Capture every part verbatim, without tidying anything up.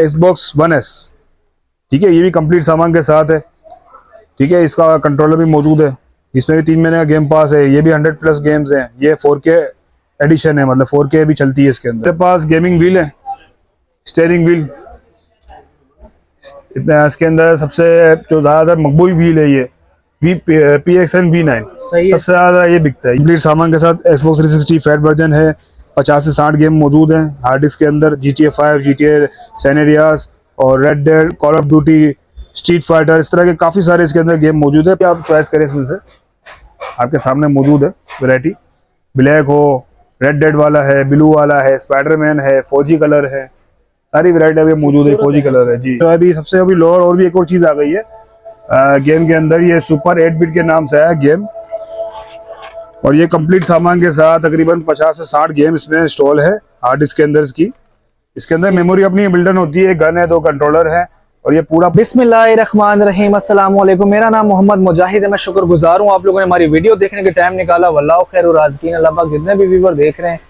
Xbox one S, ठीक है, ये भी कंप्लीट सामान के साथ है, ठीक है, इसका कंट्रोलर भी मौजूद है, इसमें भी तीन महीने का गेम पास है, ये भी हंड्रेड प्लस गेम्स हैं, ये फोर के एडिशन है, मतलब फोर के भी चलती है इसके अंदर। मेरे पास गेमिंग व्हील है, स्टेयरिंग व्हील, इसके अंदर सबसे जो ज़्यादातर मकबूल व्हील है ये V P X N V nine, सबसे ज़्यादा ये बिकता है। कंप्लीट सामान के साथ Xbox three sixty fat version है, पचास से साठ गेम मौजूद हैं हार्ड डिस्क के अंदर, G T A five, G T A San Andreas और red dead, call of duty, street fighter, इस तरह के काफ़ी सारे इसके अंदर गेम मौजूद है। आप चॉइस करें इसमें से, आपके सामने मौजूद है वैरायटी, ब्लैक हो, रेड डेड वाला है, ब्लू वाला है, स्पाइडरमैन है, फौजी कलर है, सारी वैरायटी अभी मौजूद है, फौजी कलर है जी। तो अभी सबसे अभी लोअर और भी एक और चीज़ आ गई है आ, गेम के अंदर, ये सुपर एट बिट के नाम से आया गेम, और ये कंप्लीट सामान के साथ तकरीबन पचास से साठ गेम इसमें इंस्टॉल है हार्ड डिस्क के अंदर की। इसके अंदर मेमोरी अपनी बिल्डन होती है, गन है, दो कंट्रोलर है, और ये पूरा। बिस्मिल्लाहिर्रहमानिर्रहीम, अस्सलाम वालेकुम, मेरा नाम मोहम्मद मुजाहिद है, मैं शुक्रगुजार हूँ आप लोगों ने हमारी वीडियो देखने के टाइम निकाला, वल्लाहु खैरुर राज़िकीन। अल्लाह पाक जितने भी व्यूवर देख रहे हैं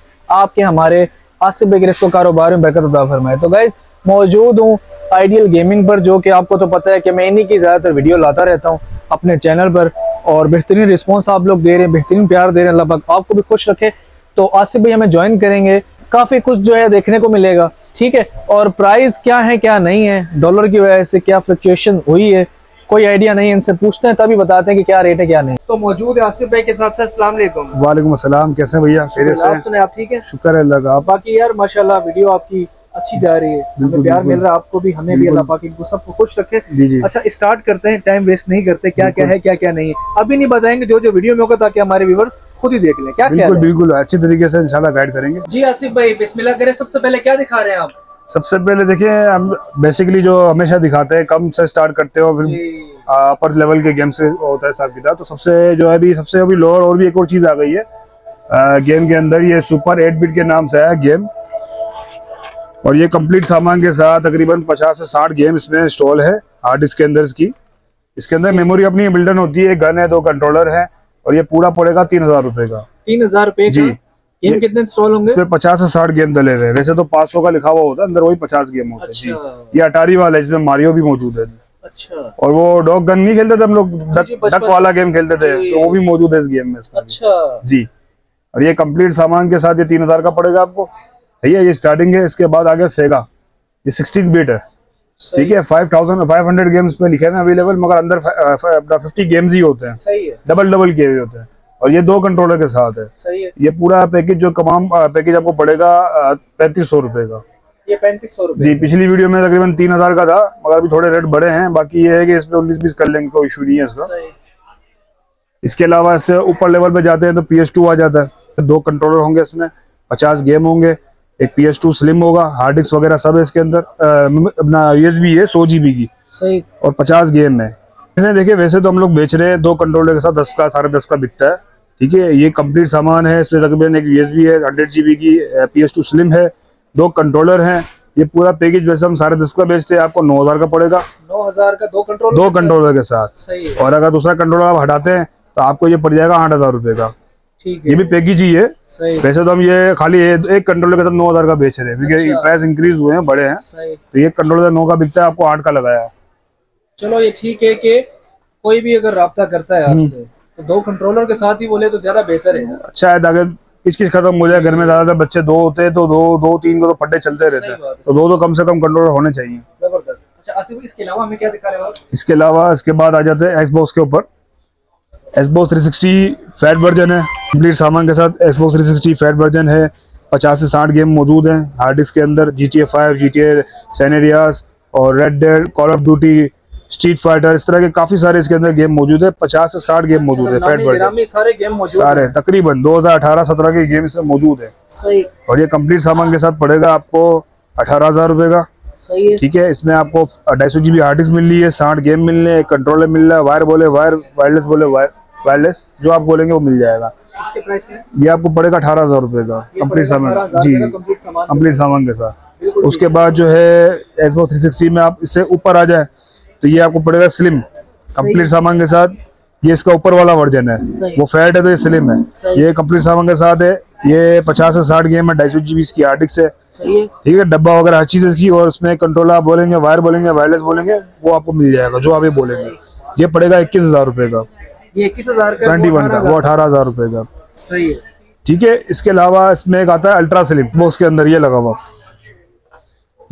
आपके हमारे आसिफ भाई के रिस्क कारोबार में बरकत अता फरमाए। तो गाइज मौजूद हूँ आइडियल गेमिंग पर, जो कि आपको तो पता है कि मैं इन्हीं की ज़्यादातर वीडियो लाता रहता हूँ अपने चैनल पर, और बेहतरीन रिस्पॉन्स आप लोग दे रहे हैं, बेहतरीन प्यार दे रहे हैं, अल्लाह पाक आपको भी खुश रखे। तो आसिफ भाई हमें ज्वाइन करेंगे, काफ़ी कुछ जो है देखने को मिलेगा, ठीक है, और प्राइस क्या है क्या नहीं है, डॉलर की वजह से क्या फ्लक्चुएशन हुई है कोई आइडिया नहीं है, इनसे पूछते हैं तभी बताते हैं कि क्या रेट है क्या नहीं। तो मौजूद है आसिफ भाई के साथ साथ। अस्सलाम वालेकुम। वालेकुम अस्सलाम, कैसे हैं भैया? खैरियत से? आप सुने आप ठीक है? शुक्र है अल्लाह का। बाकी यार माशाल्लाह वीडियो आपकी अच्छी जा रही है, हमें प्यार मिल रहा है, आपको भी हमें भी, अल्लाह पाक इनको सबको खुश रखे। अच्छा स्टार्ट करते हैं, टाइम वेस्ट नहीं करते, क्या क्या है क्या क्या नहीं है अभी नहीं बताएंगे, जो जो वीडियो में होगा, ताकि हमारे व्यूअर्स खुद ही देख लें। क्या बिल्कुल बिल्कुल अच्छी तरीके से इंशाल्लाह गाइड करेंगे जी। आसिफ भाई बिस्मिल्लाह करें, सबसे पहले क्या दिखा रहे हैं आप? सबसे पहले देखिए हम बेसिकली जो हमेशा दिखाते हैं, कम से स्टार्ट करते हो, फिर अपर लेवल के गेम से होता है साहब किताब। तो सबसे जो है अभी सबसे अभी लोअर और भी एक और चीज़ आ गई है आ, गेम के अंदर, ये सुपर एट बिट के नाम से आया गेम, और ये कंप्लीट सामान के साथ तकरीबन पचास से साठ गेम इसमें इंस्टॉल है हार्ड डिस्क के अंदर की। इसके अंदर मेमोरी अपनी बिल्डन होती है, गन है, दो कंट्रोलर है, और ये पूरा पड़ेगा तीन हजार रुपए का। तीन हजार रुपए जी। गेम कितने इंस्टॉल होंगे इसमें? पचास से साठ गेम डले हुए हैं, वैसे तो पाँच सौ का लिखा हुआ होता है, अंदर वही पचास गेम होते हैं। अच्छा। ये अटारी वाला है, इसमें मारियो भी मौजूद है। अच्छा। और वो डॉग गन नहीं खेलते थे हम लोग, डक डक वाला गेम खेलते थे, तो वो भी मौजूद है इस गेम में। अच्छा जी। और ये कम्प्लीट सामान के साथ ये तीन हजार का पड़ेगा आपको, ठीक है, ये स्टार्टिंग है। इसके बाद आ गया सेगा, ये सिक्सटीन बीट है, ठीक है, five thousand five hundred games में लिखे हैं अवेलेबल, मगर अंदर फिफ्टी गेम्स ही होते हैं। सही है। डबल डबल के होते हैं, और ये दो कंट्रोलर के साथ है। सही है। ये पूरा पैकेज जो तमाम पैकेज आपको पड़ेगा पैंतीस सौ रुपए का। ये पैंतीस सौ रुपए जी, पिछली वीडियो में तकरीबन तीन हजार का था, मगर अभी थोड़े रेट बढ़े हैं। बाकी ये है कि इसमें उन्नीस बीस कर लेंगे, कोई इशू नहीं है इसका। इसके अलावा इससे ऊपर लेवल पे जाते हैं तो पी एस टू आ जाता है, दो कंट्रोलर होंगे इसमें, पचास गेम होंगे, एक पी एस टू स्लिम होगा, हार्ड डिस्क वगैरह सब है इसके अंदर, अपना यू एस बी है सौ जी बी की। सही। और पचास गेम है इसमें। देखिए वैसे तो हम लोग बेच रहे हैं दो कंट्रोलर के साथ दस का साढ़े दस का बिकता है, ठीक है, ये कंप्लीट सामान है। इसमें तकरीबन एक यूएसबी है, हंड्रेड जीबी की पी एस टू स्लिम है, दो कंट्रोलर हैं, ये पूरा पैकेज वैसे हम साढ़े दस का बेचते हैं, आपको नौ हजार का पड़ेगा। नौ हजार का दो कंट्रोलर दो कंट्रोलर के साथ। सही है। और अगर दूसरा कंट्रोलर आप हटाते हैं तो आपको ये पड़ जाएगा आठ हजार रुपए का, ठीक है, ये भी पैकेज ही है। वैसे तो हम ये खाली एक कंट्रोलर के साथ नौ हजार का बेच रहे हैं, क्योंकि प्राइस इंक्रीज हुए हैं, बड़े हैं, तो एक कंट्रोलर नौ का बिकता है, आपको आठ का लगाया। चलो ये ठीक है कि कोई भी अगर राब्ता करता है आपसे तो दो कंट्रोलर के साथ ही बोले तो ज्यादा बेहतर है। अच्छा है, अगर किच किच खत्म हो जाए, घर में ज्यादातर बच्चे दो होते हैं तो दो दो तीन को तो फटे चलते रहते हैं, तो दो दो कम से कम कंट्रोलर होने चाहिए। जबरदस्त। अच्छा आसिफ इसके अलावा हमें क्या दिखा रहे हो आप? इसके अलावा इसके बाद आ जाते हैं एक्सबॉक्स के ऊपर, Xbox three sixty fat version है, कंप्लीट सामान के साथ Xbox three sixty fat version है, पचास से साठ गेम मौजूद है हार्ड डिस्क के अंदर, G T A five, G T A San Andreas और red dead, call of duty, street fighter, इस तरह के काफी सारे इसके अंदर गेम मौजूद है, पचास से साठ गेम मौजूद है फैट वर्जन, सारे गेम मौजूद सारे है। तकरीबन दो हजार अठारह सत्रह के गेम इसमें मौजूद है। सही। और ये कंप्लीट सामान के साथ पड़ेगा आपको अठारह हजार रुपए का। सही है। ठीक है, इसमें आपको ढाई सौ जीबी हार्ड डिस्क मिल रही है, साठ गेम मिल रहे हैं, कंट्रोलर मिल रहा है, वायर बोले वायर, वायरलेस बोले वायरलेस, जो आप बोलेंगे वो मिल जाएगा। इसके प्राइस है ये आपको पड़ेगा अठारह हजार रुपए का कंप्लीट सामान जी, कंप्लीट सामान के साथ। उसके बाद जो है एक्सबॉक्स थ्री सिक्सटी में आप इससे ऊपर आ जाए तो ये आपको पड़ेगा स्लिम, कंप्लीट सामान के साथ, ये इसका ऊपर वाला वर्जन है, वो फैट है तो ये स्लिम है, ये कंप्लीट सामान के साथ है ये पचास से साठ गेम है, ढाई सौ जीबी इसकी हार्ड डिस्क है, ठीक है, डब्बा वगैरह हर चीज इसकी, और उसमें कंट्रोलर आप बोलेंगे, वायर बोलेंगे, वायरलेस बोलेंगे, वो आपको मिल जाएगा जो आप ये बोलेंगे। ये पड़ेगा इक्कीस हजार रूपये का, ये इक्कीस हजार का ट्वेंटी वन का, वो अठारह हजार रूपये का, सही है, ठीक है। इसके अलावा इसमें एक आता है अल्ट्रा स्लिम, वो उसके अंदर ये लगा हुआ,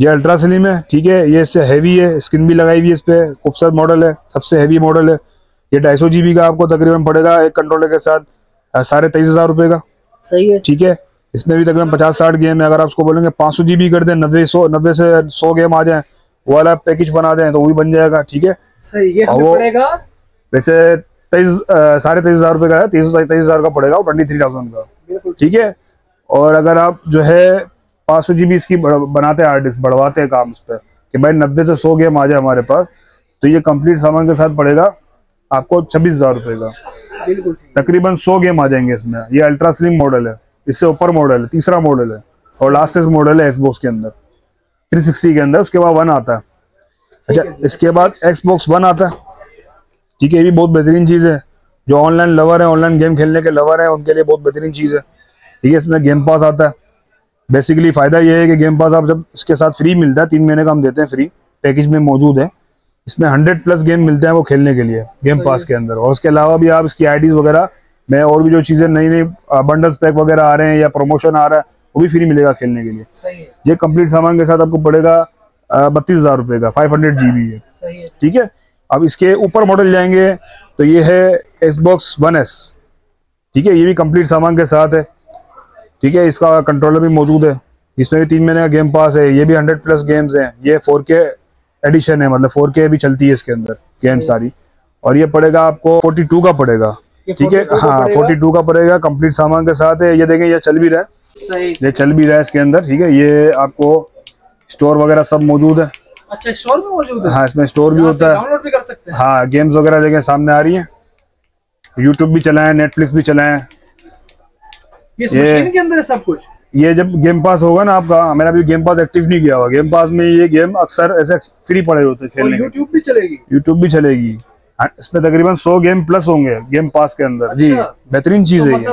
ये अल्ट्रा स्लिम है, ठीक है, ये इससे हैवी है, स्किन भी लगाई हुई है, इस पे खूबसूरत मॉडल है, सबसे हैवी मॉडल है। ये ढाई सौ जीबी का आपको तकरीबन पड़ेगा एक कंट्रोलर के साथ साढ़े तेईस हजार रुपए का, सही है, ठीक है। इसमें भी तकरीबन पचास साठ गेम है, अगर आप उसको बोलेंगे पाँच सौ जीबी कर दें, नब्बे सौ नब्बे से सौ गेम आ जाए, वो वाला पैकेज बना दें तो वो भी बन जाएगा, ठीक है, सही है। वो वैसे तेईस साढ़े तेईस हजार रुपए का है, तेईस सौ तेईस हजार का पड़ेगा, और ट्वेंटी थ्री थाउजेंड का, ठीक है। और अगर आप जो है पाँच सौ जीबी इसकी बनाते हैं आर्टिस्ट, बढ़वाते हैं काम उस पर कि भाई नब्बे से सौ गेम आ जाए हमारे पास, तो ये कंप्लीट सामान के साथ पड़ेगा आपको छब्बीस हजार रुपए का, बिल्कुल, तकरीबन सौ गेम आ जाएंगे इसमें। ये अल्ट्रा स्लिम मॉडल है, इससे ऊपर मॉडल है, तीसरा मॉडल है, और लास्टेस्ट मॉडल है एक्सबॉक्स के अंदर, थ्री सिक्सटी के अंदर। उसके बाद वन आता है, अच्छा इसके बाद एक्सबॉक्स वन आता है, ठीक है, ये भी बहुत बेहतरीन चीज है, जो ऑनलाइन लवर है, ऑनलाइन गेम खेलने के लवर है, उनके लिए बहुत बेहतरीन चीज है, ठीक है। इसमें गेम पास आता है, बेसिकली फायदा यह है कि गेम पास आप जब इसके साथ फ्री मिलता है, तीन महीने का हम देते हैं फ्री, पैकेज में मौजूद है, इसमें हंड्रेड प्लस गेम मिलते हैं वो खेलने के लिए गेम पास के अंदर। और उसके अलावा भी आप इसकी आईडीज वगैरह में और भी जो चीजें नई नई बंडल्स पैक वगैरह आ रहे हैं या प्रमोशन आ रहा है, वो भी फ्री मिलेगा खेलने के लिए, सही है। ये कंप्लीट सामान के साथ आपको पड़ेगा बत्तीस हजार रुपए का, फाइव हंड्रेड जीबी है, ठीक है। अब इसके ऊपर मॉडल जाएंगे तो ये है एक्सबॉक्स वन एस, ठीक है, ये भी कंप्लीट सामान के साथ है, ठीक है, इसका कंट्रोलर भी मौजूद है, इसमें भी तीन महीने का गेम पास है, ये भी हंड्रेड प्लस गेम्स है, ये फोर के एडिशन है, मतलब फोर के भी चलती है इसके अंदर गेम सारी। और ये पड़ेगा आपको बयालीस का पड़ेगा, ठीक है, हाँ बयालीस का पड़ेगा, कंप्लीट सामान के साथ है। ये देखें ये चल भी रहा है, सही, ये चल भी रहा है इसके अंदर, ठीक है। ये आपको स्टोर वगैरह सब मौजूद है, अच्छा स्टोर भी मौजूद है, हाँ इसमें स्टोर भी होता है, डाउनलोड भी कर सकते हैं, हाँ गेम्स वगैरह देखें सामने आ रही है, यूट्यूब भी चलाएं, नेटफ्लिक्स भी चलाएं, ये अंदर सब कुछ। ये जब गेम पास होगा ना आपका, मेरा भी गेम पास एक्टिव नहीं किया हुआ, गेम पास में ये गेम अक्सर ऐसे फ्री पड़े होते हैं खेलने, यूट्यूब भी चलेगी, यूट्यूब भी चलेगी, इसमें तकरीबन सौ गेम प्लस होंगे गेम पास के अंदर, अच्छा। जी बेहतरीन चीज है,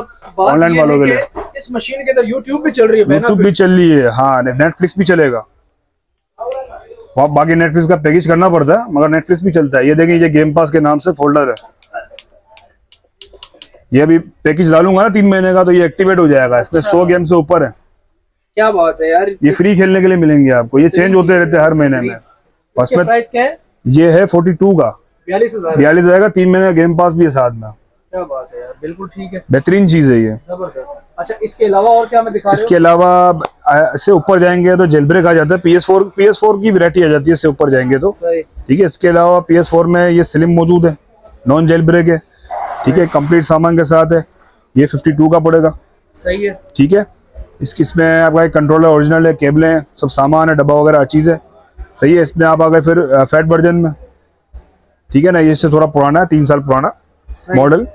ऑनलाइन वालों के लिए। इस मशीन के अंदर यूट्यूब भी चल रही है, यूट्यूब भी चल रही है, हाँ नेटफ्लिक्स भी चलेगा, बाकी नेटफ्लिक्स का पैकेज करना पड़ता है, मगर नेटफ्लिक्स भी चलता है। ये देखिए ये गेम पास के नाम से फोल्डर है, ये अभी पैकेज डालूंगा ना तीन महीने का, तो ये एक्टिवेट हो जाएगा, इसमें सौ गेम से ऊपर है, क्या बात है यार, ये फ्री खेलने के लिए मिलेंगे आपको, ये चेंज होते रहते हैं हर महीने में। इसका प्राइस क्या है? ये है बयालीस का, बयालीस हजार का, तीन महीने का गेम पास भी है साथ में, क्या बात है यार, बिल्कुल ठीक है, बेहतरीन चीज है ये, जबरदस्त। अच्छा इसके अलावा और क्या मैं दिखा, इसके अलावा इससे ऊपर जाएंगे तो जेलब्रेक आ जाता है, पीएस4 पीएस4 की वैरायटी आ जाती है इससे ऊपर जाएंगे तो, ठीक है। इसके अलावा पीएस4 में ये स्लिम मौजूद है, नॉन जेलब्रेक है, ठीक है, कंप्लीट सामान के साथ है, ये बावन का पड़ेगा, सही है, ठीक है। इसकी इसमें आपका एक कंट्रोलर ओरिजिनल है, केबलें हैं, सब सामान है, डब्बा वगैरह हर चीज़ है, सही है। इसमें आप आ गए फिर फैट वर्जन में, ठीक है ना, ये इससे थोड़ा पुराना है, तीन साल पुराना मॉडल,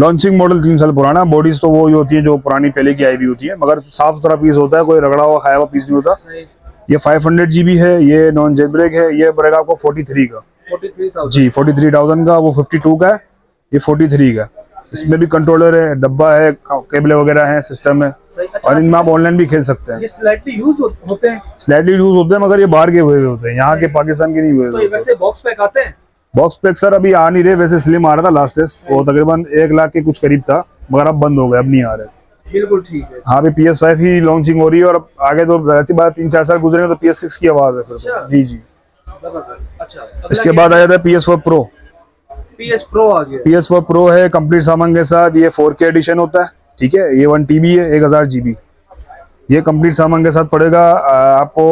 लॉन्चिंग मॉडल तीन साल पुराना। बॉडीज तो वो ही होती है जो पुरानी पहले की आई हुई होती है, मगर साफ सुथरा पीस होता है, कोई रगड़ा हुआ खाया हुआ पीस नहीं होता। ये फाइव हंड्रेड जी बी है, ये नॉन जेब्रेक है, ये पड़ेगा आपको फोर्टी थ्री का, जी फोर्टी थ्री थाउजेंड का, वो फिफ्टी टू का है, ये फोर्टी थ्री का। इसमें भी कंट्रोलर है, डब्बा है, केबल वगैरह है, सिस्टम है, अच्छा, और इनमें आप ऑनलाइन भी खेल सकते हैं। ये स्लाइटली यूज होते हैं, स्लाइटली यूज होते हैं, मगर ये बाहर के हुए होते हैं, यहाँ के पाकिस्तान के नहीं हुए तो होते। वैसे बॉक्स पैक आते हैं? बॉक्स पैक सर अभी आ नहीं रहे, वैसे स्लिम आ रहा था लास्टेस्ट, वो तकरीबन एक लाख के कुछ करीब था, मगर अब बंद हो गए, अब नहीं आ रहे, बिल्कुल ठीक है। हाँ अभी पी एस फाइव ही लॉन्चिंग हो रही है, और अब आगे तो रहती बात तीन चार साल गुजरेंगे तो पी एस सिक्स की आवाज है फिर, जी जी जबरदस्त। अच्छा इसके बाद आ जाता है P S four pro, PS pro आ गया, पीएस फोर प्रो है कंप्लीट सामान के साथ, ये फोर के एडिशन होता है, ठीक है, ये वन टीबी है, एक हजार जीबी, ये कंप्लीट सामान के साथ पड़ेगा आपको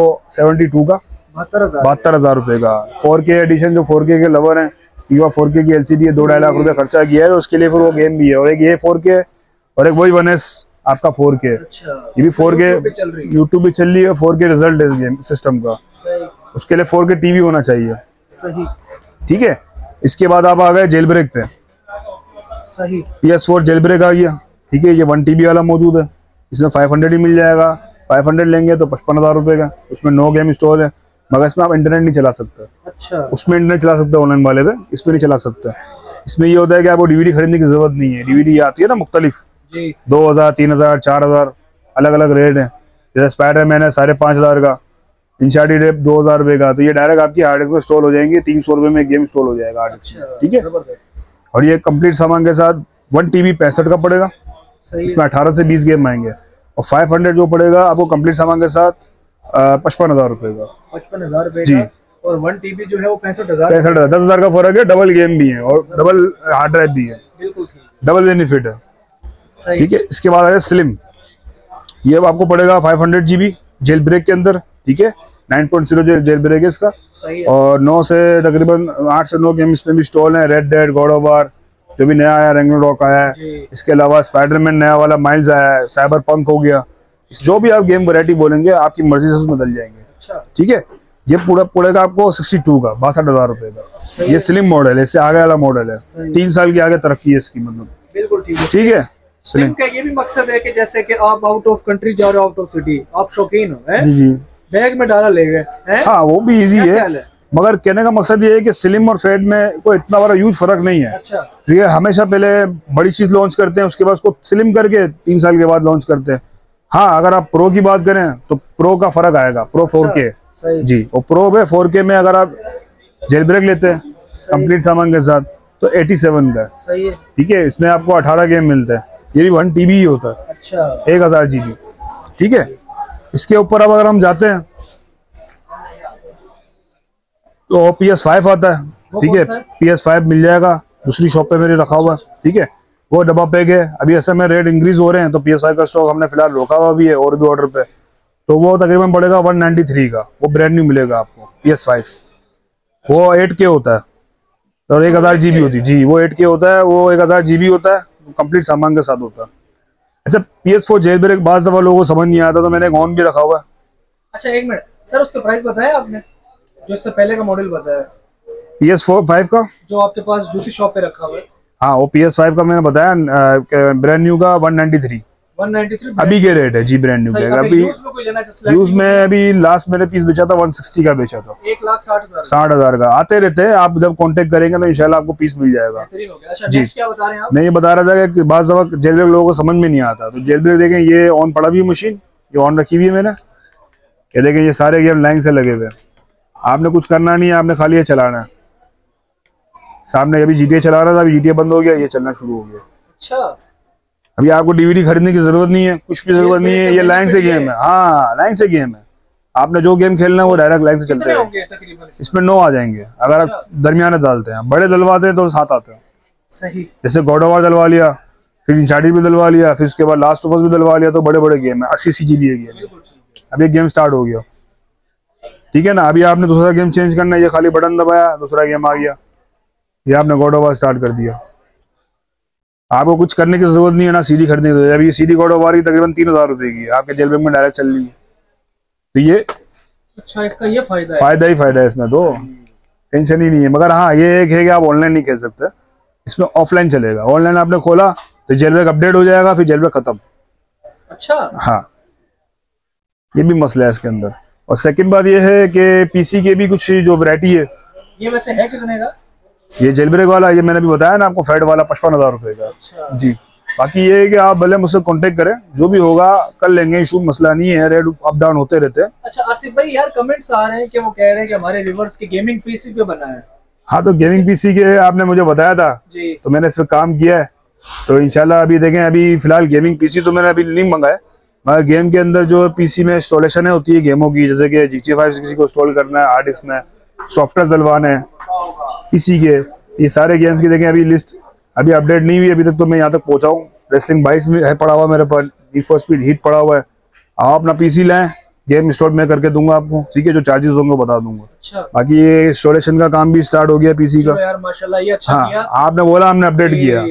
बहत्तर का, बहत्तर हजार रुपए का। फोर के एडिशन जो फोर के के लवर हैं, युवा फोर के की एलसीडी है, दो ढाई लाख रुपए खर्चा किया है, तो उसके लिए फिर वो गेम भी है, और एक ये फोर के और एक वही वन एस आपका फोर के, ये भी फोर के, यूट्यूब भी चल रही है, फोर के रिजल्ट है इस गेम सिस्टम का, उसके लिए फोर के टीवी होना चाहिए, ठीक है। इसके बाद आप आ गए जेल ब्रेक पे, सही, P S four jailbreak आ गया, ठीक है, ये वन टीबी वाला मौजूद है, इसमें फाइव हंड्रेड ही मिल जाएगा, फाइव हंड्रेड लेंगे तो पचपन हजार रुपए का, उसमें नो गेम इंस्टॉल है, मगर इसमें आप इंटरनेट नहीं चला सकते, अच्छा उसमें इंटरनेट चला सकते ऑनलाइन वाले पे, इसमें नहीं चला सकते। इसमें ये होता है कि आपको डीवीडी खरीदने की जरूरत नहीं है, डीवीडी आती है ना मुख्तलिफ जी दो हजार तीन हजार चार हजार अलग अलग रेट है। जैसे स्पाइडरमैन है साढ़े पाँच हजार का, इनसाइड रेट दो हजार रुपए का, तो ये डायरेक्ट आपकी हार्डिस्क में स्टोर हो जाएंगे, तीन सौ रुपए में गेम स्टोर हो जाएगा हार्डिस्क में, ठीक है। और ये कंप्लीट सामान के साथ वन टीबी पैंसठ का पड़ेगा, इसमें अठारह से बीस गेम आएंगे। और फाइव हंड्रेड जो पड़ेगा आपको कंप्लीट सामान के साथ पचपन हजार रुपए का, पचपन हजार रुपए जी। और वन टीबी जो है वो पैंसठ हजार, पैंसठ हजार दस हजार का फर्क है। डबल गेम भी है और डबल हार्ड ड्राइव भी है, डबल बेनिफिट है, ठीक है। इसके बाद आया स्लिम, ये आपको पड़ेगा five hundred GB jailbreak के अंदर, ठीक है। Nine point zero jailbreak है इसका, और नौ से तकरीबन आठ से नौ गेम इसमें भी इंस्टॉल है। Red dead, God of war जो भी नया आया, रैग्नारोक आया है, इसके अलावा स्पाइडरमैन नया वाला माइल्स आया है, साइबर पंक हो गया, जो भी आप गेम वैरायटी बोलेंगे आपकी मर्जी से उसमें बदल जाएंगे, ठीक है। ये पूरा पड़ेगा आपको बासठ का, बासठ हजार रुपए का। ये स्लिम मॉडल है, इससे आगे वाला मॉडल है, तीन साल की आगे तरक्की है इसकी, मतलब बिल्कुल ठीक है, ठीक है। स्लिम का ये भी मकसद है कि जैसे कि आप आउट ऑफ कंट्री जा रहे हो, आउट ऑफ सिटी, आप शौकीन हो, बैग में डाला ले गए, हाँ वो भी इजी है। मगर कहने का मकसद ये है कि स्लिम और फैट में कोई इतना बड़ा यूज फर्क नहीं है। अच्छा। ये हमेशा पहले बड़ी चीज लॉन्च करते हैं, उसके बाद उसको स्लिम करके तीन साल के बाद लॉन्च करते हैं। हाँ, अगर आप प्रो की बात करें तो प्रो का फर्क आएगा, प्रो फोर के जी, और प्रो में फोर के में अगर आप जेल ब्रेक लेते हैं कंप्लीट सामान के साथ तो सत्तासी का, ठीक है। इसमें आपको अठारह गेम मिलते हैं, ये भी वन टीबी ही होता है। अच्छा। एक हजार जीबी, ठीक है। इसके ऊपर अब अगर हम जाते हैं तो पी एस फाइव आता है, ठीक है। पी एस फाइव मिल जाएगा, दूसरी शॉप पे मेरे रखा हुआ, ठीक है। वो डबा पैक है, अभी ऐसे में रेट इंक्रीज हो रहे हैं तो पी एस फाइव का स्टॉक हमने फिलहाल रोका हुआ भी है और भी ऑर्डर पे, तो वो तकरीबन पड़ेगा एक सौ तिरानवे का, वो ब्रांड न्यू मिलेगा आपको पी एस फाइव। वो एट के होता है और एक हजार जीबी होती है जी, वो एट के होता है, वो एक हजार जीबी होता है, कंप्लीट सामान के साथ होता है। अच्छा, P S four jailbreak बाद दफा लोगों को समझ नहीं आता तो मैंने एक ऑन भी रखा हुआ है। अच्छा, एक मिनट सर, उसका प्राइस बताया आपने जो इससे पहले का मॉडल बताया पी एस फोर फाइव का जो आपके पास दूसरी शॉप पे रखा हुआ है? हाँ, वो पी एस फाइव का मैंने बताया ब्रांड न्यू का one ninety three, one ninety three अभी के रेट है जी, ब्रांड न्यू का। अभी यूज में अभी लास्ट मैंने पीस बेचा था एक सौ साठ का बेचा था, एक लाख साठ हजार साठ हजार का। आते रहते हैं, आप जब कांटेक्ट करेंगे तो इंशाल्लाह आपको पीस मिल जाएगा जी। क्या बता रहे हैं आप? मैं ये बता रहा था कि बाज़ वक्त जेल ब्रेक लोगों को समझ में नहीं आता, तो जेल ब्रेक देखें, ये ऑन पड़ा हुई मशीन, ये ऑन रखी हुई है मैंने, ये देखें, ये सारे गेम लाइन से लगे हुए, आपने कुछ करना नहीं है, आपने खाली ये चलाना है। सामने अभी जीटीए चला रहा था, अभी जीटीए बंद हो गया, ये चलना शुरू हो गया। अच्छा। अभी आपको डीवीडी खरीदने की जरूरत नहीं है, कुछ भी जरूरत नहीं है, ये लाइन से गेम है। हाँ, लाइन से गेम है, आपने जो गेम खेलना है वो डायरेक्ट लाइन से चलते हैं। इसमें नौ आ जाएंगे अगर आप दरमियाने डालते हैं, बड़े दलवाते हैं तो सात आते हैं, सही। जैसे गॉड ऑफ वॉर दलवा लिया, फिर इंसाइड भी दलवा लिया, फिर उसके बाद लास्ट ऑफ अस भी दलवा लिया, तो बड़े बड़े गेम है, अस्सी जीबी गेम। अब ये गेम स्टार्ट हो गया, ठीक है ना। अभी आपने दूसरा गेम चेंज करना है, ये खाली बटन दबाया, दूसरा गेम आ गया, ये आपने गॉड ऑफ वॉर स्टार्ट कर दिया। आपको कुछ करने की जरूरत नहीं है, ना सीडी खरीदने की। अभी ये सीडी गॉड ऑफ वॉर तकरीबन तीन हजार रुपए की है, आपके जेल ब्रेक में डायरेक्ट चल रही है, तो ये अच्छा, इसका ये फायदा है, फायदा ही फायदा है इसमें, तो टेंशन ही नहीं है। मगर हाँ, ये एक है कि आप ऑनलाइन नहीं खेल सकते, इसमें ऑफलाइन चलेगा। ऑनलाइन आपने खोला तो जेल ब्रेक अपडेट हो जाएगा, फिर जेल ब्रेक खत्म। अच्छा। हाँ, ये भी मसला है इसके अंदर। और सेकेंड बात यह है कि पीसी के भी कुछ जो वैरायटी है, ये वैसे है कितने का ये जेल ब्रेक वाला? ये मैंने भी बताया ना आपको, फैट वाला पचपन हजार रुपए का। अच्छा। जी, बाकी ये है कि आप भले मुझसे कांटेक्ट करें, जो भी होगा कर लेंगे, इशू मसला नहीं है, रेट अप डाउन होते रहते हैं। अच्छा आसिफ भाई, यार कमेंट्स आ रहे हैं कि वो कह रहे हैं कि हमारे व्यूअर्स के गेमिंग पीसी पे बना है। हाँ, तो गेमिंग पीसी के आपने मुझे बताया था जी, तो मैंने इस पर काम किया है, तो इंशाल्लाह अभी देखें। अभी फिलहाल गेमिंग पीसी तो मैंने अभी नहीं मंगाया, मगर गेम के अंदर जो पीसी में इंस्टॉलेशन होती है गेमों की, जैसे कि जी टी ए फाइव किसी को इंस्टॉल करना है, हार्ड डिस्क में सॉफ्टवेयर डलवाना है पीसी के, ये सारे गेम्स की देखें अभी लिस्ट अभी अपडेट नहीं हुई अभी तक, तो मैं यहाँ तक पहुँचा हूँ। रेसलिंग बाईस में है पड़ा हुआ मेरे पास, नीड फॉर स्पीड हीट पड़ा हुआ है। आप अपना पीसी लाएं, गेम इंस्टॉल मैं करके दूंगा आपको, ठीक है। जो चार्जेस होंगे बता दूंगा। अच्छा। बाकी ये इंस्टॉलेशन का काम भी स्टार्ट हो गया पीसी का यार, माशाल्लाह ये अच्छा किया आपने, बोला हमने अपडेट किया।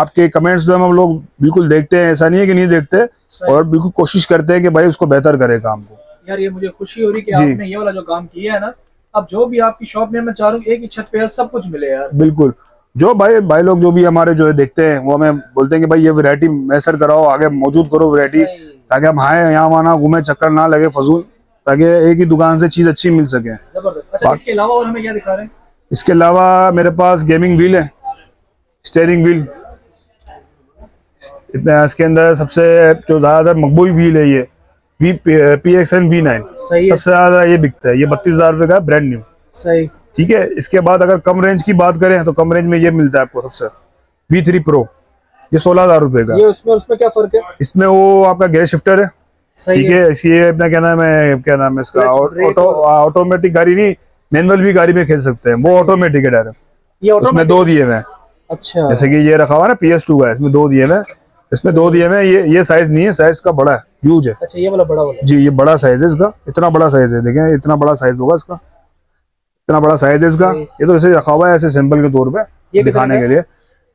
आपके कमेंट्स में हम लोग बिल्कुल देखते हैं, ऐसा नहीं है कि नहीं देखते, और बिल्कुल कोशिश करते हैं कि भाई उसको बेहतर करे काम को। यार ये मुझे खुशी हो रही है कि आपने ये वाला जो काम किया है ना, अब जो भी आपकी शॉप में मैं चाह रहा हूँ एक ही छत पे सब कुछ मिले यार। बिल्कुल, जो भाई भाई लोग जो भी हमारे जो है देखते हैं, वो हमें बोलते हैं कि भाई ये वैरायटी मैसर कराओ, आगे मौजूद करो वैरायटी, ताकि हम आए यहाँ वहाँ घूमे, चक्कर ना लगे फजूल, ताकि एक ही दुकान से चीज अच्छी मिल सके। जबरदस्त। अच्छा, इसके अलावा और हमें क्या दिखा रहे हैं? इसके अलावा मेरे पास गेमिंग व्हील है, स्टेयरिंग व्हील, इतने इसके अंदर सबसे जो ज्यादातर मकबूल व्हील है ये P X N V nine, सबसे ज्यादा ये बिकता है। ये बत्तीस हजार रुपए का ब्रांड न्यू, सही ठीक है। इसके बाद अगर कम रेंज की बात करें तो कम रेंज में ये मिलता है आपको सबसे वी थ्री प्रो, ये सोलह हजार रुपए का। ये उसमें उसमें क्या फर्क है? इसमें वो आपका गेयर शिफ्टर है, ठीक है। इसलिए अपना क्या नाम है क्या नाम है इसका ऑटो ऑटोमेटिक गाड़ी नहीं, मैनुअल भी गाड़ी में खेल सकते हैं। वो ऑटोमेटिक है डायरेक्ट, उसमें दो दिए हुए हैं। अच्छा, जैसे कि ये रखा हुआ ना पी एस टू का, इसमें दो दिए हुए हैं। इसमें दो दिए हुए हैं, ये ये साइज नहीं है, साइज का बड़ा है, ह्यूज है। अच्छा, ये वाला बड़ा वाला जी, ये बड़ा साइज है इसका, इतना बड़ा साइज है। देखें इतना बड़ा साइज होगा इसका, इतना बड़ा साइज है इसका। ये तो ऐसे रखा हुआ है ऐसे सिंपल के तौर पे दिखाने के लिए।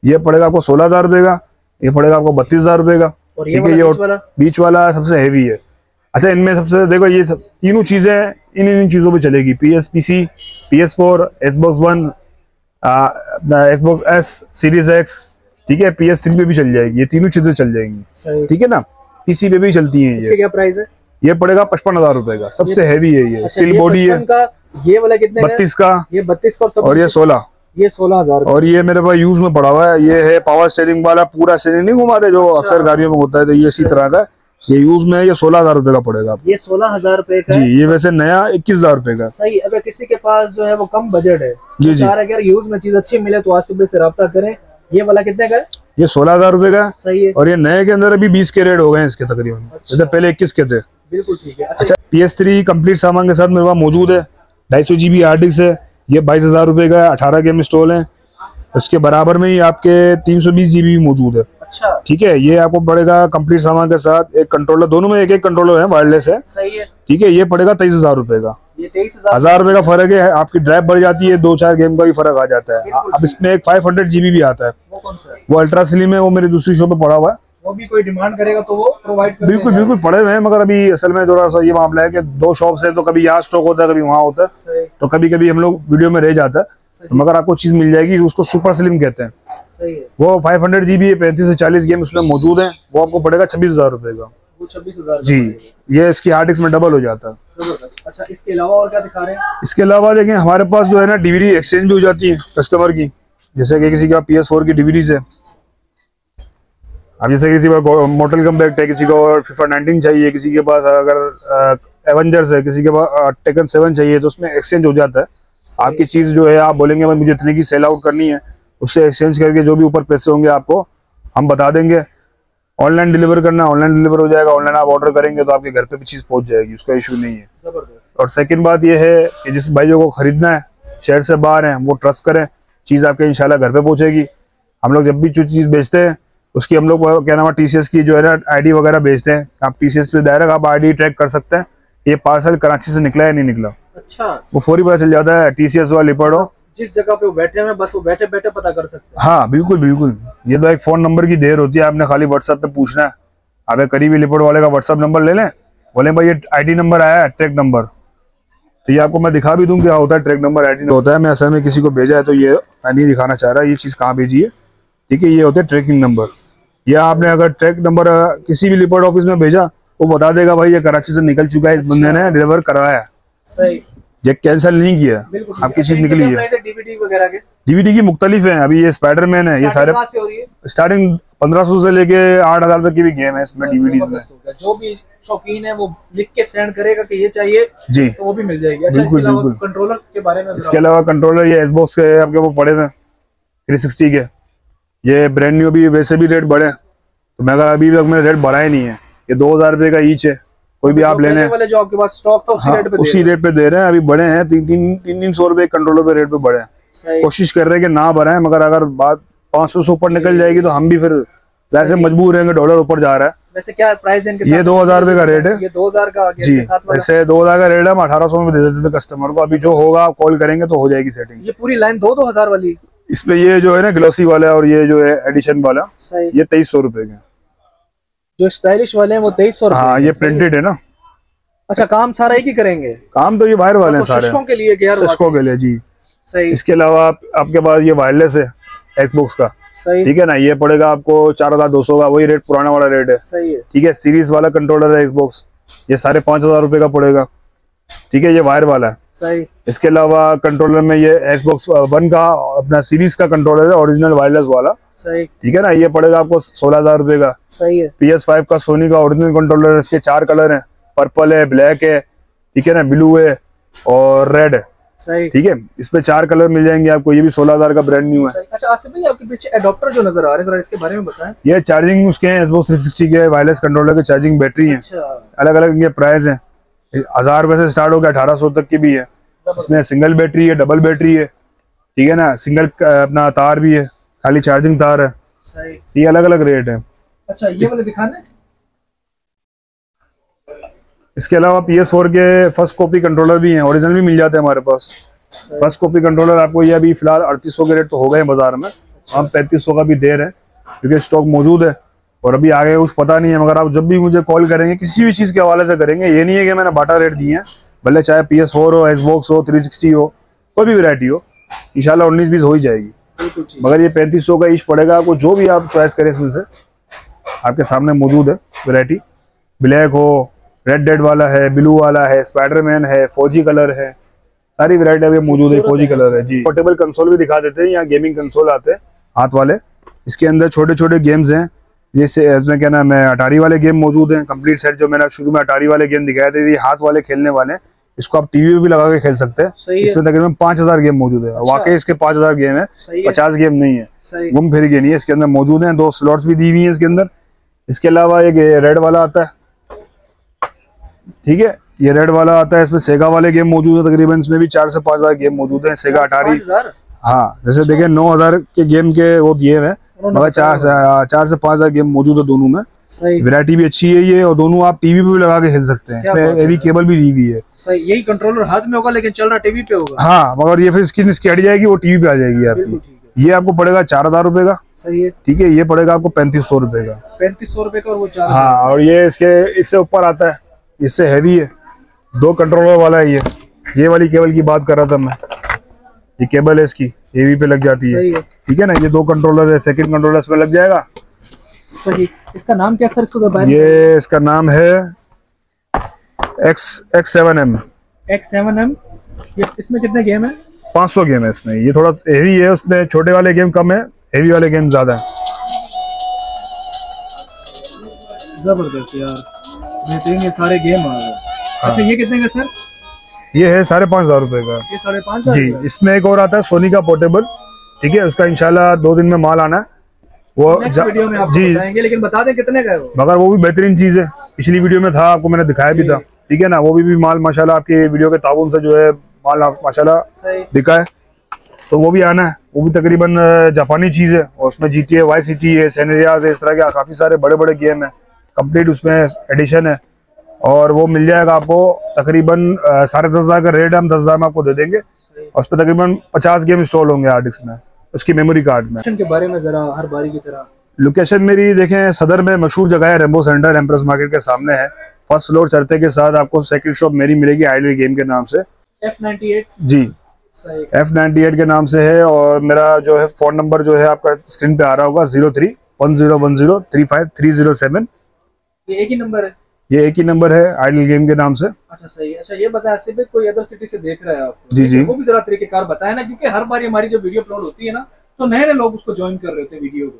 ये पड़ेगा आपको सोलह हजार रुपए का, ये पड़ेगा आपको बत्तीस हजार रुपए का, ठीक है। ये बीच वाला सबसे हैवी है। अच्छा, इनमें सबसे देखो ये सब तीनों चीजें इन इन चीजों पे चलेगी, PS PC, P S four, Xbox one, Xbox S, series X, ठीक है। पी एस थ्री पे भी चल जाएगी, ये तीनों चीजें चल जाएंगी, ठीक है ना। पीसी पे भी चलती है। ये क्या प्राइस है? ये पड़ेगा पचपन हजार रुपए का, सबसे हैवी है ये। स्टील बॉडी है ये वाला, कितने? बत्तीस का, ये बत्तीस का और ये सोलह, ये सोलह हजार। और ये मेरे पास यूज में पड़ा हुआ है, ये है पावर स्टेयरिंग वाला, पूरा स्टेयरिंग नहीं घुमाते जो अक्सर गाड़ियों में होता है, तो ये इसी तरह का ये यूज में। ये सोलह हजार रूपये का पड़ेगा, ये सोलह हजार रूपये का जी। ये वैसे नया इक्कीस हजार रूपये का, सही। अगर किसी के पास जो है वो कम बजट है जी जी, अगर यूज में चीज अच्छी मिले तो आसिफ भाई से रब्ता करें। ये वाला कितने का है? ये सोलह हजार रूपये का, सही है। और ये नए के अंदर अभी बीस के रेट हो गए इसके तकरीबन, जैसे पहले इक्कीस के थे, बिल्कुल ठीक है। अच्छा, पी एस थ्री कम्प्लीट सामान के साथ मेरे पास मौजूद है। ढाई सौ जी बी हार्ड डिस्क है, ये बाईस हजार रूपये का, अठारह गेम इंस्टॉल है। उसके बराबर में ही आपके तीन सौ बीस जी बी मौजूद है, ठीक है। ये आपको पड़ेगा कंप्लीट सामान के साथ, एक कंट्रोलर, दोनों में एक एक कंट्रोलर है, वायरलेस है, सही है, ठीक है। ये पड़ेगा तेईस हजार रूपये का, हजार रूपये का फर्क है। आपकी ड्राइव बढ़ जाती है, दो चार गेम का भी फर्क आ जाता है। अब इसमें एक फाइव हंड्रेड जीबी भी आता है, वो कौन सा है? वो अल्ट्रा स्लिम है, वो मेरी दूसरी शो पे पड़ा हुआ है। वो भी कोई डिमांड करेगा तो वो प्रोवाइड कर, बिल्कुल बिल्कुल पड़े हुए हैं। मगर अभी असल में थोड़ा सा ये मामला है कि दो शॉप्स है, तो कभी यहाँ स्टॉक होता है, कभी वहाँ होता है, तो कभी कभी हम लोग वीडियो में रह जाता है। मगर आपको चीज मिल जाएगी, उसको सुपर स्लिम कहते हैं, सही है। वो फाइव हंड्रेड जीबी पैंतीस से चालीस गेम उसमें मौजूद है। वो आपको पड़ेगा छब्बीस हजार रूपये का, वो छब्बीस हजार जी। ये इसकी हार्ड डिस्क में डबल हो जाता है। अच्छा, इसके अलावा और क्या दिखा रहे हैं? इसके अलावा देखें हमारे पास जो है ना डिग्री एक्सचेंज भी हो जाती है कस्टमर की। जैसे कि किसी का पी एस फोर की डिग्रीज है, अब जैसे किसी का मॉर्टल कॉम्बैट है, किसी को फीफा नाइनटीन चाहिए, किसी के पास अगर एवेंजर्स है, किसी के पास टेकन सेवन चाहिए, तो उसमें एक्सचेंज हो जाता है। आपकी चीज जो है आप बोलेंगे मुझे इतने की सेल आउट करनी है, उससे एक्सचेंज करके जो भी ऊपर पैसे होंगे आपको हम बता देंगे। ऑनलाइन डिलीवर करना, ऑनलाइन डिलीवर हो जाएगा। ऑनलाइन आप ऑर्डर करेंगे तो आपके घर पे भी चीज पहुंच जाएगी, उसका इशू नहीं है। जबरदस्त। और सेकंड बात यह है कि जिस भाइयों को खरीदना है, शहर से बाहर है, वो ट्रस्ट करें, चीज आपके इंशाल्लाह घर पे पहुंचेगी। हम लोग जब भी जो चीज बेचते हैं उसकी हम लोग क्या नाम है टी सी एस की जो है ना आई डी वगैरह बेचते हैं। आप टी सी एस पे डायरेक्ट आप आई डी ट्रैक कर सकते हैं, ये पार्सल कराची से निकला या नहीं निकला। अच्छा, वो फौरी पता चल जाता है। टी सी एस वाला लिपड़ हो, जिस जगह पे वो बैठे हैं, बस वो बैठे बैठे पता कर सकते हैं। हाँ बिल्कुल बिल्कुल, ये तो एक फोन नंबर की देर होती है। आपने खाली व्हाट्सएप पे पूछना है, आप एक करीबी लिपट वाले का व्हाट्सएप नंबर ले लें, बोले भाई ये आईडी नंबर आया है, ट्रैक नंबर, तो ये आपको मैं दिखा भी दूं क्या होता है ट्रैक नंबर आईडी होता है। मैं असल में किसी को भेजा है तो ये नहीं दिखाना चाह रहा है, ये चीज कहाँ भेजी है, ठीक है। ये होते हैं ट्रैकिंग नंबर, या आपने अगर ट्रैक नंबर किसी भी लिपट ऑफिस में भेजा, वो बता देगा भाई ये कराची से निकल चुका है, इस बंदे ने डिलीवर करवाया, सही, ये कैंसिल नहीं किया, आपकी चीज निकली है। डीवीडी वगैरह के डीवीडी की मुख्तलिफ है, अभी ये स्पाइडरमैन है, ये सारे स्टार्टिंग पंद्रह सौ से लेके आठ हजार तक की भी गेम है इसमें डीवीडी में। जो भी शौकीन है वो लिख के सेंड करेगा कि ये चाहिए जी, तो वो भी मिल जाएगी। अच्छा, इसके अलावा कंट्रोलर के बारे में? इसके अलावा कंट्रोलर ये एक्सबॉक्स के आपके वो पड़े थे थ्री सिक्सटी के, ये ब्रांड न्यू भी वैसे भी रेट बढ़े, तो मैं अभी तक मैंने रेट बढ़ाया नहीं है। ये दो हजार रुपए का ईच है, कोई भी तो आप लेने वाले जो आपके पास स्टॉक था उसी हाँ, रेट पे उसी रेट पे दे रहे हैं। अभी बढ़े हैं तीन तीन तीन तीन सौ रुपए कंट्रोलर पे रेट पे बढ़े हैं। कोशिश कर रहे हैं कि ना बढ़ाएं, मगर अगर बात पाँच सौ से ऊपर निकल जाएगी तो हम भी फिर वैसे मजबूर रहेंगे, डॉलर ऊपर जा रहा है। वैसे क्या प्राइस है इनके? ये दो हजार रुपए का रेट है, ये दो हजार का जी। वैसे दो हजार का रेट है, हम अठारह सौ में दे देते थे कस्टमर को। अभी जो होगा आप कॉल करेंगे तो हो जाएगी सेटिंग। ये पूरी लाइन दो दो हजार वाली, इसमें ये जो है ना ग्लॉसी वाला और ये जो है एडिशन वाला, ये तेईस सौ रुपए का। जो स्टाइलिश वाले हैं वो तेईस सौ रुपए। हाँ, ये प्रिंटेड है ना। अच्छा, काम सारा एक ही करेंगे? काम तो ये बाहर वाले हैं सारे, शशकों के लिए, शशकों के लिए जी, सही। इसके अलावा आप, आपके पास ये वायरलेस है एक्सबॉक्स का, ठीक है ना। ये पड़ेगा आपको चार हजार दो सौ का, वही रेट पुराना वाला रेट है, सही है, ठीक है। सीरीज वाला कंट्रोलर है एक्सबॉक्स, ये साढ़े पाँच हजार रुपए का पड़ेगा, ठीक है। ये वायर वाला है, सही। इसके अलावा कंट्रोलर में ये एक्सबॉक्स वन का अपना सीरीज का कंट्रोलर है, ओरिजिनल वायरलेस वाला, सही ठीक है ना, ये पड़ेगा आपको सोलह हजार रुपए का, सही है। पी एस फाइव का सोनी का ओरिजिनल कंट्रोलर है, इसके चार कलर हैं, पर्पल है, ब्लैक है, ठीक है ना, ब्लू है और रेड है, सही ठीक है, इसमें चार कलर मिल जाएंगे आपको, ये भी सोलह हजार का ब्रांड न्यू है। अच्छा आसिफ भाई, आपके पीछे एडाप्टर जो नजर आ रहे हैं इसके बारे में बताएं। ये चार्जिंग उसके हैं, एक्सबॉक्स थ्री सिक्सटी के वायरलेस कंट्रोलर के चार्जिंग बैटरी है, अलग अलग इनके प्राइस है, हजार रुपए से स्टार्ट हो गया अठारह सौ तक की भी है, इसमें सिंगल बैटरी है, डबल बैटरी है, ठीक है ना, सिंगल अपना तार भी है, खाली चार्जिंग तार है, सही, ये अलग अलग रेट है। अच्छा ये वाले दिखाना है। इसके अलावा पी एस फोर के फर्स्ट कॉपी कंट्रोलर भी हैं, ओरिजिनल भी मिल जाते हैं हमारे पास। फर्स्ट कॉपी कंट्रोलर आपको ये अभी फिलहाल अड़तीस सौ के रेट तो हो गए बाजार में, हम पैंतीस सौ का भी दे रहे हैं क्योंकि स्टॉक मौजूद है और अभी आगे कुछ पता नहीं है, मगर आप जब भी मुझे कॉल करेंगे किसी भी चीज़ के हवाले से करेंगे, ये नहीं है कि मैंने बाटा रेट दिए हैं, भले चाहे पी एस फोर हो, एक्सबॉक्स हो, थ्री सिक्सटी हो, कोई भी वैरायटी हो, इंशाल्लाह उन्नीस बीस हो ही जाएगी, मगर ये पैंतीस सौ का ईच पड़ेगा आपको, जो भी आप चॉइस करें इसमें से आपके सामने मौजूद है वैरायटी, ब्लैक हो, रेड डेड वाला है, ब्लू वाला है, स्पाइडरमैन है, फौजी कलर है, सारी वैरायटी अभी मौजूद है, फौजी कलर है जी। पोर्टेबल कंसोल भी दिखा देते हैं, यहाँ गेमिंग कंसोल आते हैं हाथ वाले, इसके अंदर छोटे छोटे गेम्स हैं, जैसे इसमें क्या नाम है, अटारी वाले गेम मौजूद हैं, कंप्लीट सेट जो मैंने शुरू में अटारी वाले गेम दिखाए थे, ये हाथ वाले खेलने वाले, इसको आप टीवी पे भी लगा के खेल सकते हैं, इसमें तकरीबन पांच हजार गेम मौजूद है, वाकई इसके पांच हजार गेम है, पचास गेम नहीं है, घूम फिर के नहीं है, इसके अंदर मौजूद है, दो स्लॉट्स भी दी हुई है इसके अंदर। इसके अलावा एक रेड वाला आता है, ठीक है, ये रेड वाला आता है, इसमें सेगा वाले गेम मौजूद है, तकरीबन इसमें भी चार से पांच हजार गेम मौजूद है, सेगा अटारी, हाँ जैसे देखे नौ हजार के गेम के वो दिए हुए, मगर चार चार से पांच हजार गेम मौजूद है दोनों में, वैरायटी भी अच्छी है ये, और दोनों आप टीवी पे भी लगा के खेल सकते हैं, इसमें हेवी केबल भी दी हुई है, सही, यही कंट्रोलर हाथ में होगा लेकिन चल रहा टीवी पे होगा, हाँ मगर ये फिर स्क्रीन इसकी हट जाएगी, वो टीवी पे आ जाएगी आपकी। ये आपको पड़ेगा चार हजार रुपए का, सही है ठीक है, ये पड़ेगा आपको पैंतीस सौ रुपए का, पैंतीस सौ रुपए का, और वो चार, हाँ और ये इसके इससे ऊपर आता है, इससे हैवी है, दो कंट्रोलर वाला है ये, ये वाली केबल की बात कर रहा था मैं, ये केबल है इसकी हेवी पे लग जाती है, ठीक है ना, ये दो कंट्रोलर है, सेकंड कंट्रोलर इसमें लग जाएगा, सही। इसका नाम क्या सर, इसको बताएं। ये इसका नाम है X seven M X seven M. ये इसमें कितने गेम है? पाँच सौ गेम है इसमें, ये थोड़ा हेवी है, उसमें छोटे वाले गेम कम है, हेवी वाले गेम ज्यादा है। जबरदस्त यार, ये सारे गेम आ गए। हाँ। अच्छा ये कितने का सर? ये है साढ़े पाँच हजार रुपए का, ये साढ़े पाँच हजार जी। इसमें एक और आता है सोनी का पोर्टेबल, ठीक है, उसका इंशाल्लाह दो दिन में माल आना है, वो वीडियो में आपको जी बताएंगे, लेकिन बता दें कितने का है वो। मगर वो भी बेहतरीन चीज है, पिछली वीडियो में था, आपको मैंने दिखाया भी था, ठीक है ना, वो भी, भी माल माशाल्लाह आपके वीडियो के ताबून से जो है माल माशाल्लाह दिखा है, तो वो भी आना है, वो भी तकरीबन जापानी चीज है, और उसमें G T A vice city है, सैन एंड्रियास है, इस तरह के काफी सारे बड़े बड़े गेम है, कंप्लीट उसमें एडिशन है, और वो मिल जाएगा आपको तकरीबन साढ़े दस हजार का रेट, हम दस हजार में आपको दे देंगे, और उस पर तकरीबन पचास गेम इंस्टॉल होंगे हार्ड डिस्क में, उसकी मेमोरी कार्ड में। के बारे में जरा हर बारी की तरह लोकेशन मेरी देखें, सदर में मशहूर जगह है, रेम्बो सेंटर एम्प्रेस मार्केट के सामने है, फर्स्ट फ्लोर चढ़ते के साथ आपको सेकंड शॉप मेरी मिलेगी, आइडियल गेम के नाम से, F ninety eight G, F ninety eight के नाम से है, और मेरा जो है फोन नंबर जो है आपका स्क्रीन पे आ रहा होगा, zero three one zero one zero three five three zero seven, ये एक ही नंबर है, ये एक ही नंबर है आइडियल गेम के नाम से। अच्छा सही है। अच्छा ये बताया सिर्फ कोई अदर सिटी से देख रहा है आपको, जी जी, वो भी जरा तरीकेकार बताया ना, क्योंकि हर बार हमारी जो वीडियो अपलोड होती है ना, तो नए नए लोग उसको ज्वाइन कर रहे होते हैं वीडियो को,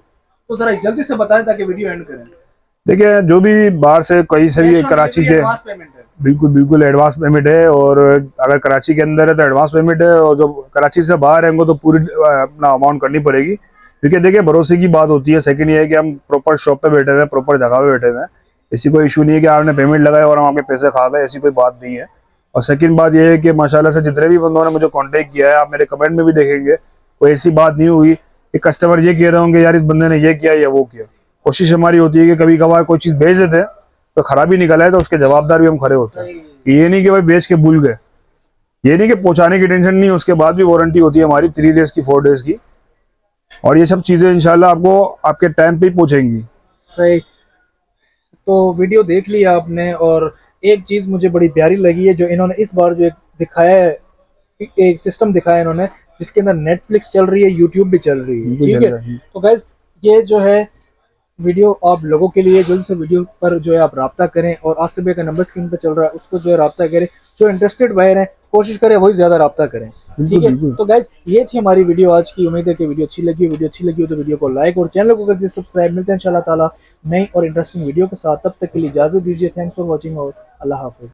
तो जरा जल्दी से बताएं ताकि वीडियो एंड करें। देखिए जो भी बाहर से कहीं से भी कराची के, बिल्कुल बिल्कुल एडवांस पेमेंट है, और अगर कराची के अंदर है तो एडवांस पेमेंट है, और जो कराची से बाहर है उनको तो पूरी अपना अमाउंट करनी पड़ेगी, क्योंकि देखिये भरोसे की बात होती है। सेकंड ये है कि हम प्रॉपर शॉप पे बैठे हुए हैं, प्रॉपर जगह पे बैठे हुए हैं, ऐसी कोई इशू नहीं है कि आपने पेमेंट लगाया और हम आपके पैसे खा गए, ऐसी कोई बात नहीं है। और सेकंड बात यह है कि माशाल्लाह से जितने भी बंदों ने मुझे कांटेक्ट किया है, आप मेरे कमेंट में भी देखेंगे, कोई ऐसी बात नहीं हुई कि कस्टमर ये कह रहे होंगे यार इस बंदे ने ये किया या वो किया। कोशिश हमारी होती है कि कभी कभार कोई चीज़ बेच देते हैं तो खराबी निकला है तो उसके जवाबदार भी हम खड़े होते हैं, ये नहीं कि भाई बेच के भूल गए, ये नहीं कि पहुँचाने की टेंशन नहीं, उसके बाद भी वारंटी होती है हमारी थ्री डेज की, फोर डेज की, और ये सब चीज़ें इंशाल्लाह आपको आपके टाइम पर पहुँचेंगी। सही, तो वीडियो देख लिया आपने, और एक चीज़ मुझे बड़ी प्यारी लगी है जो इन्होंने इस बार जो एक दिखाया है, एक सिस्टम दिखाया इन्होंने जिसके अंदर नेटफ्लिक्स चल रही है, यूट्यूब भी चल रही है, ठीक है। तो गाइज ये जो है वीडियो आप लोगों के लिए जल्द से वीडियो पर जो है आप रब्ता करें, और आसिफ भाई का नंबर स्क्रीन पर चल रहा है उसको जो है रब्ता करें। जो इंटरेस्टेड बायर हैं कोशिश करें वही ज़्यादा रब्ता करें, ठीक है। तो गाइज ये थी हमारी वीडियो आज की, उम्मीद है कि वीडियो अच्छी लगी। वीडियो अच्छी लगी हो तो वीडियो को लाइक और चैनल को कर दीजिए सब्सक्राइब। मिलते हैं इंशाल्लाह ताला नई और इंटरेस्टिंग वीडियो के साथ, तब तक के लिए इजाज़त दीजिए। थैंक्स फॉर वॉचिंग और अल्लाह हाफिज़।